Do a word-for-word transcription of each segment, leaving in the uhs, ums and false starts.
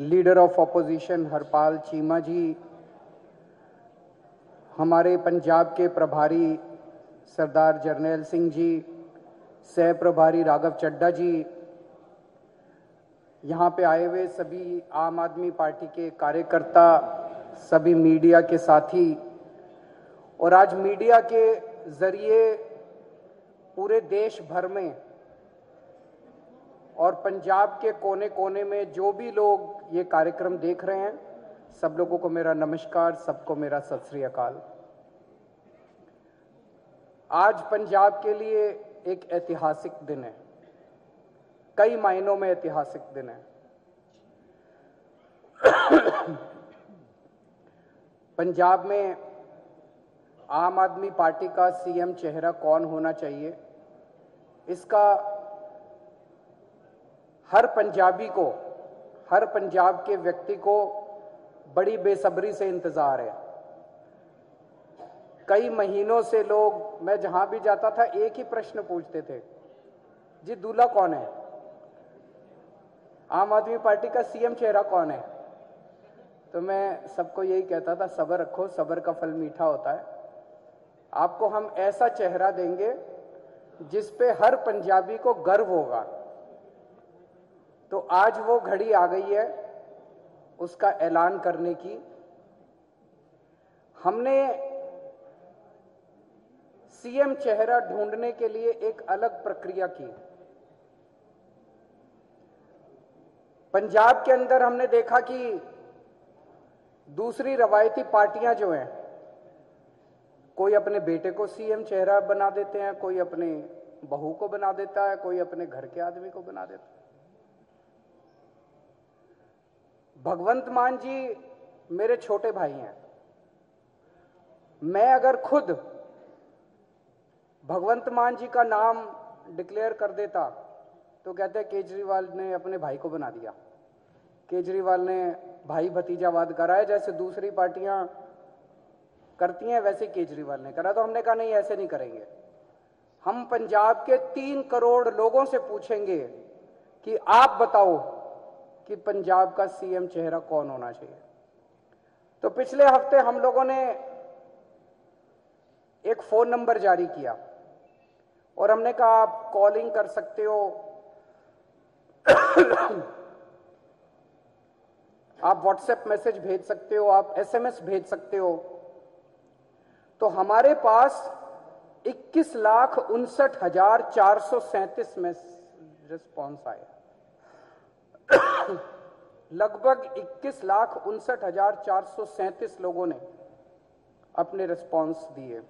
Leader of opposition Harpal Cheema ji, हमारे पंजाब के प्रभारी सरदार जर्नेल सिंह जी, सह प्रभारी राघव चड्डा जी, यहाँ पे आए हुए सभी आम आदमी पार्टी के कार्यकर्ता, सभी मीडिया के साथी, और आज मीडिया के जरिए पूरे देश भर में और पंजाब के कोने कोने में जो भी लोग ये कार्यक्रम देख रहे हैं, सब लोगों को मेरा नमस्कार, सबको मेरा सत श्री अकाल। आज पंजाब के लिए एक ऐतिहासिक दिन है, कई मायनों में ऐतिहासिक दिन है। पंजाब में आम आदमी पार्टी का सीएम चेहरा कौन होना चाहिए, इसका हर पंजाबी को, हर पंजाब के व्यक्ति को बड़ी बेसब्री से इंतज़ार है। कई महीनों से लोग, मैं जहाँ भी जाता था एक ही प्रश्न पूछते थे, जी दूल्हा कौन है, आम आदमी पार्टी का सीएम चेहरा कौन है। तो मैं सबको यही कहता था, सब्र रखो, सब्र का फल मीठा होता है। आपको हम ऐसा चेहरा देंगे जिस पे हर पंजाबी को गर्व होगा। तो आज वो घड़ी आ गई है उसका ऐलान करने की। हमने सीएम चेहरा ढूंढने के लिए एक अलग प्रक्रिया की। पंजाब के अंदर हमने देखा कि दूसरी रवायती पार्टियां जो हैं, कोई अपने बेटे को सीएम चेहरा बना देते हैं, कोई अपने बहू को बना देता है, कोई अपने घर के आदमी को बना देता है। भगवंत मान जी मेरे छोटे भाई हैं। मैं अगर खुद भगवंत मान जी का नाम डिक्लेयर कर देता तो कहते हैं केजरीवाल ने अपने भाई को बना दिया, केजरीवाल ने भाई भतीजावाद कराया। जैसे दूसरी पार्टियां करती हैं वैसे केजरीवाल ने करा। तो हमने कहा नहीं, ऐसे नहीं करेंगे। हम पंजाब के तीन करोड़ लोगों से पूछेंगे कि आप बताओ कि पंजाब का सीएम चेहरा कौन होना चाहिए। तो पिछले हफ्ते हम लोगों ने एक फोन नंबर जारी किया और हमने कहा आप कॉलिंग कर सकते हो, आप व्हाट्सएप मैसेज भेज सकते हो, आप एसएमएस भेज सकते हो। तो हमारे पास इक्कीस लाख उनसठ हजार चार सौ सैंतीस में रिस्पॉन्स आया। लगभग इक्कीस लाख उनसठ हजार चार सौ सैंतीस लोगों ने अपने रिस्पॉन्स दिए।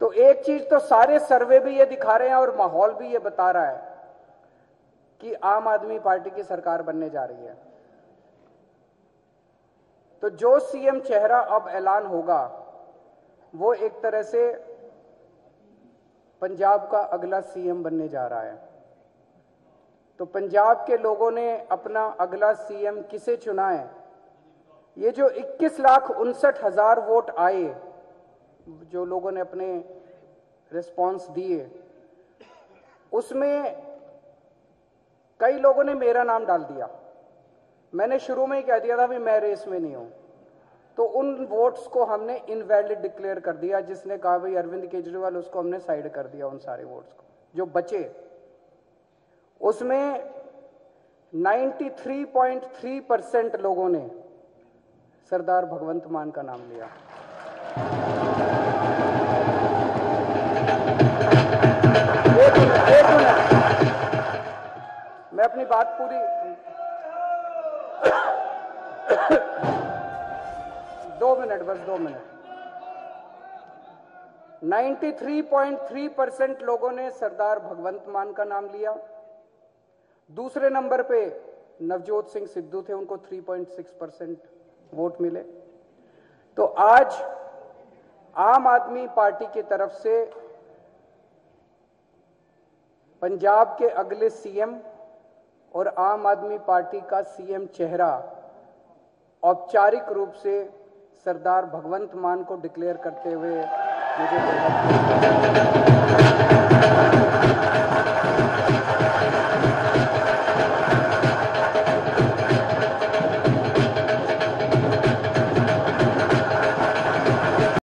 तो एक चीज तो सारे सर्वे भी ये दिखा रहे हैं और माहौल भी ये बता रहा है कि आम आदमी पार्टी की सरकार बनने जा रही है। तो जो सीएम चेहरा अब ऐलान होगा वो एक तरह से पंजाब का अगला सीएम बनने जा रहा है। तो पंजाब के लोगों ने अपना अगला सीएम किसे चुना है, ये जो इक्कीस लाख उनसठ हजार वोट आए, जो लोगों ने अपने रिस्पॉन्स दिए, उसमें कई लोगों ने मेरा नाम डाल दिया। मैंने शुरू में ही कह दिया था भी मैं रेस में नहीं हूं, तो उन वोट्स को हमने इनवैलिड डिक्लेयर कर दिया। जिसने कहा भाई अरविंद केजरीवाल, उसको हमने साइड कर दिया। उन सारे वोट्स को जो बचे उसमें तिरानवे पॉइंट तीन परसेंट लोगों ने सरदार भगवंत मान का नाम लिया। एक मिनट, एक मिनट, मैं अपनी बात पूरी, दो मिनट बस, दो मिनट। तिरानवे पॉइंट तीन परसेंट लोगों ने सरदार भगवंत मान का नाम लिया। दूसरे नंबर पे नवजोत सिंह सिद्धू थे, उनको तीन पॉइंट छह परसेंट वोट मिले। तो आज आम आदमी पार्टी की तरफ से पंजाब के अगले सीएम और आम आदमी पार्टी का सीएम चेहरा औपचारिक रूप से सरदार भगवंत मान को डिक्लेयर करते हुए मुझे